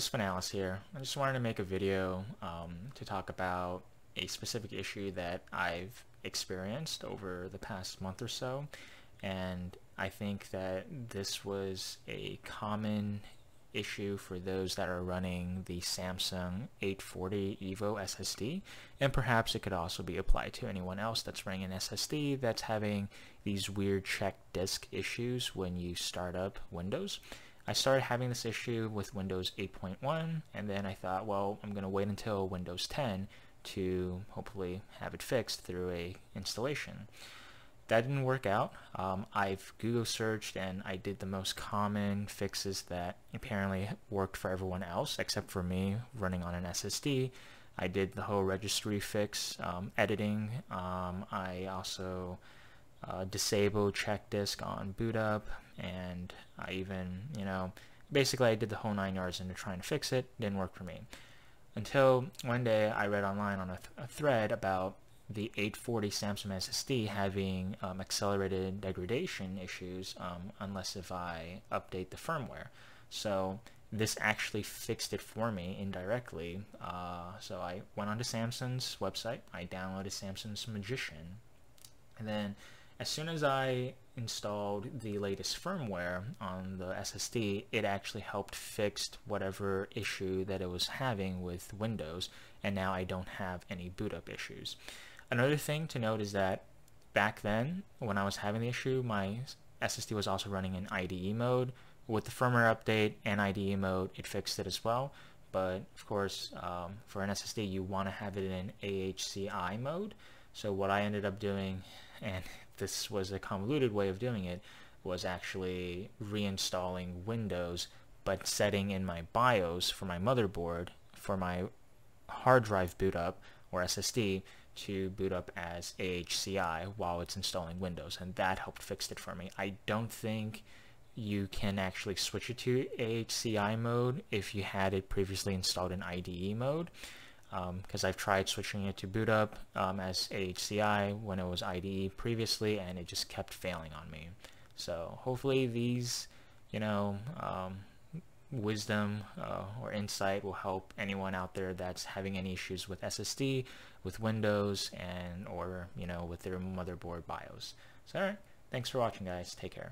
Just Finales here. I just wanted to make a video to talk about a specific issue that I've experienced over the past month or so, and I think that this was a common issue for those that are running the Samsung 840 EVO SSD, and perhaps it could also be applied to anyone else that's running an SSD that's having these weird check disk issues when you start up Windows. I started having this issue with Windows 8.1, and then I thought, well, I'm going to wait until Windows 10 to hopefully have it fixed through a installation. That didn't work out. I've Google searched and I did the most common fixes that apparently worked for everyone else except for me running on an SSD. I did the whole registry fix, editing. I also disabled Check Disk on boot up, and I even, basically I did the whole 9 yards into trying to fix it. Didn't work for me. Until one day I read online on a thread about the 840 Samsung SSD having accelerated degradation issues unless if I update the firmware. So this actually fixed it for me indirectly. So I went onto Samsung's website, I downloaded Samsung's Magician, and then as soon as I installed the latest firmware on the SSD, it actually helped fix whatever issue that it was having with Windows, and now I don't have any boot up issues. Another thing to note is that back then, when I was having the issue, my SSD was also running in IDE mode. With the firmware update and IDE mode, it fixed it as well. But of course, for an SSD, you want to have it in AHCI mode. So what I ended up doing, and this was a convoluted way of doing it, was actually reinstalling Windows, but setting in my BIOS for my motherboard for my hard drive boot up or SSD to boot up as AHCI while it's installing Windows, and that helped fix it for me. I don't think you can actually switch it to AHCI mode if you had it previously installed in IDE mode, because I've tried switching it to boot up as AHCI when it was IDE previously, and it just kept failing on me. So hopefully these, wisdom or insight will help anyone out there that's having any issues with SSD, with Windows, and or with their motherboard BIOS. So all right, thanks for watching, guys. Take care.